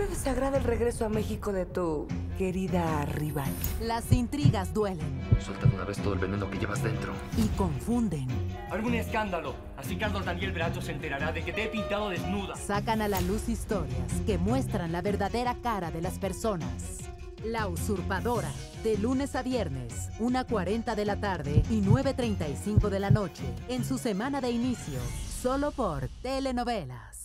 te desagrada el regreso a México de tu querida rival? Las intrigas duelen. Sueltan una vez todo el veneno que llevas dentro. Y confunden. Algún escándalo. Así Carlos Daniel Bracho se enterará de que te he pintado desnuda. Sacan a la luz historias que muestran la verdadera cara de las personas. La Usurpadora, de lunes a viernes, 1:40 de la tarde y 9:35 de la noche, en su semana de inicio, solo por Telenovelas.